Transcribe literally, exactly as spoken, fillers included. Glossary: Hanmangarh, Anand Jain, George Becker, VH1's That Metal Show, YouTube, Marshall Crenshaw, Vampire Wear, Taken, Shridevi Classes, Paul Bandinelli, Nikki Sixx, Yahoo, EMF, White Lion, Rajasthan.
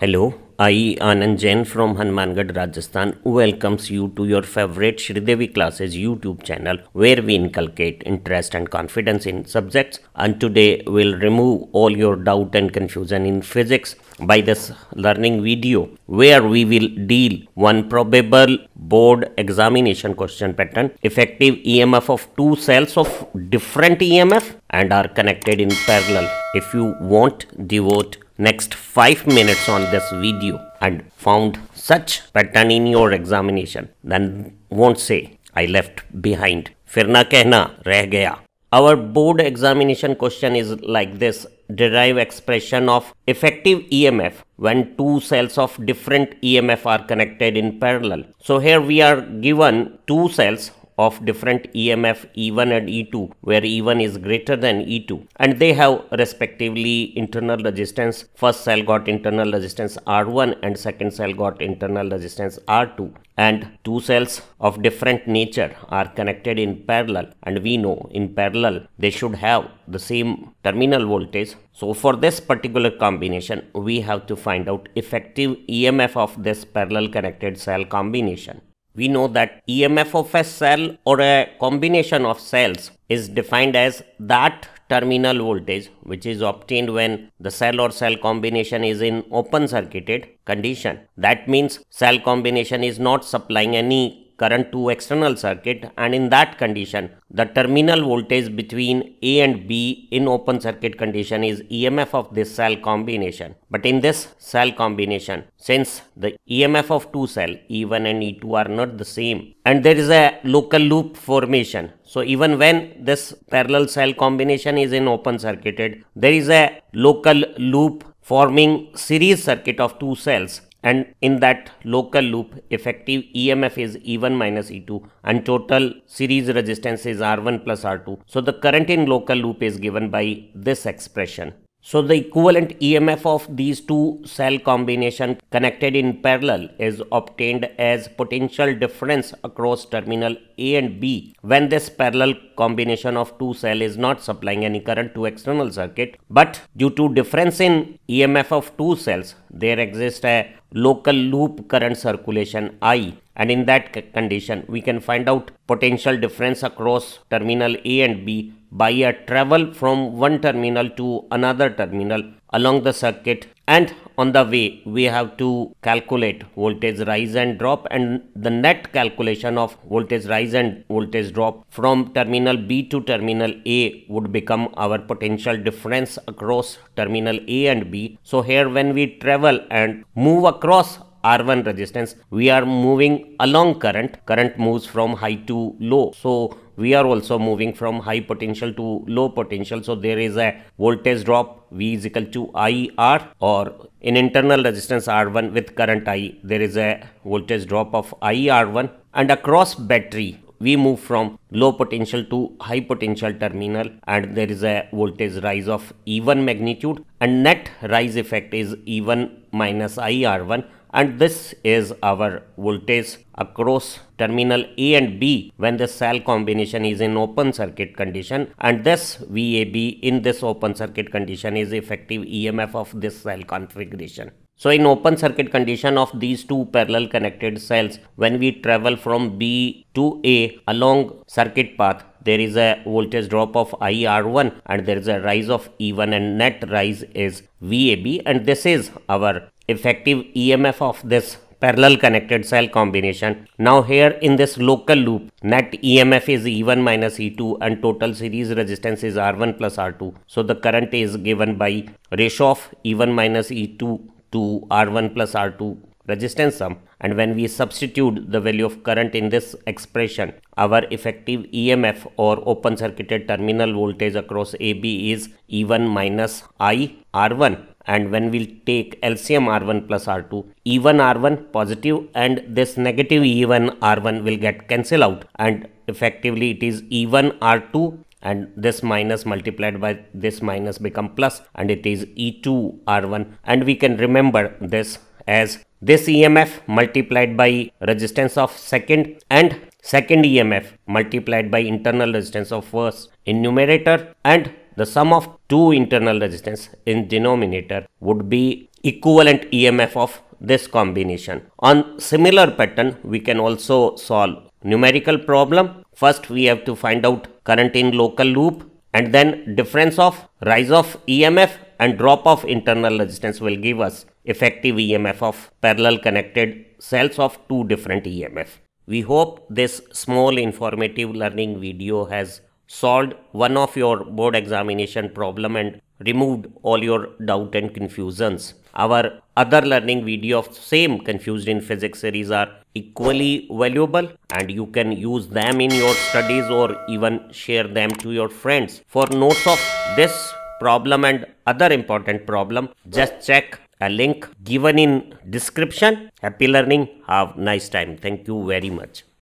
Hello, I Anand Jain from Hanmangarh, Rajasthan welcomes you to your favorite Shridevi Classes YouTube channel where we inculcate interest and confidence in subjects, and today we'll remove all your doubt and confusion in physics by this learning video where we will deal one probable board examination question pattern, effective E M F of two cells of different E M F and are connected in parallel. If you want, devote next five minutes on this video and found such pattern in your examination, then won't say I left behind. Fir na kehna reh gaya. Our board examination question is like this: derive expression of effective E M F when two cells of different E M F are connected in parallel. So here we are given two cells of different E M F E one and E two, where E one is greater than E two, and they have respectively internal resistance. First cell got internal resistance R one and second cell got internal resistance R two, and two cells of different nature are connected in parallel, and we know in parallel they should have the same terminal voltage. So for this particular combination, we have to find out effective E M F of this parallel connected cell combination. We know that E M F of a cell or a combination of cells is defined as that terminal voltage which is obtained when the cell or cell combination is in open circuited condition. That means cell combination is not supplying any current to external circuit, and in that condition the terminal voltage between A and B in open circuit condition is E M F of this cell combination. But in this cell combination, since the E M F of two cells E one and E two are not the same, and there is a local loop formation, so even when this parallel cell combination is in open circuited, there is a local loop forming series circuit of two cells, and in that local loop effective E M F is E one minus E two and total series resistance is R one plus R two. So the current in local loop is given by this expression. So the equivalent E M F of these two cell combination connected in parallel is obtained as potential difference across terminal A and B when this parallel combination of two cells is not supplying any current to external circuit, but due to difference in E M F of two cells there exists a local loop current circulation I, and in that condition we can find out potential difference across terminal A and B by a travel from one terminal to another terminal along the circuit, and on the way we have to calculate voltage rise and drop and the net calculation of voltage rise and voltage drop from terminal B to terminal A would become our potential difference across terminal A and B. So here when we travel and move across R one resistance, we are moving along current. Current moves from high to low, so we are also moving from high potential to low potential. So there is a voltage drop V is equal to I R, or in internal resistance R one with current I, there is a voltage drop of I R one, and across battery we move from low potential to high potential terminal and there is a voltage rise of E one magnitude, and net rise effect is E one minus I R one, and this is our voltage across terminal A and B when the cell combination is in open circuit condition, and this V A B in this open circuit condition is effective E M F of this cell configuration. So in open circuit condition of these two parallel connected cells, when we travel from B to A along circuit path, there is a voltage drop of I R one and there is a rise of E one, and net rise is V A B, and this is our effective E M F of this parallel connected cell combination. Now here in this local loop, net E M F is E one minus E two and total series resistance is R one plus R two. So the current is given by ratio of E one minus E two to R one plus R two resistance sum, and when we substitute the value of current in this expression, our effective E M F or open circuited terminal voltage across A B is E one minus I R one, and when we'll take L C M R one plus R two, E one R one positive and this negative E one R one will get cancelled out, and effectively it is E one R two and this minus multiplied by this minus become plus, and it is E two R one, and we can remember this as this E M F multiplied by resistance of second and second E M F multiplied by internal resistance of first in numerator, and the sum of two internal resistance in denominator would be equivalent E M F of this combination. On similar pattern, we can also solve numerical problem. First, we have to find out current in local loop, and then difference of rise of E M F and drop of internal resistance will give us effective E M F of parallel connected cells of two different E M F. We hope this small informative learning video has solved one of your board examination problem and removed all your doubt and confusions. Our other learning video of same Confused in Physics series are equally valuable, and you can use them in your studies or even share them to your friends. For notes of this problem and other important problem, just check a link given in description. Happy learning. Have a nice time. Thank you very much.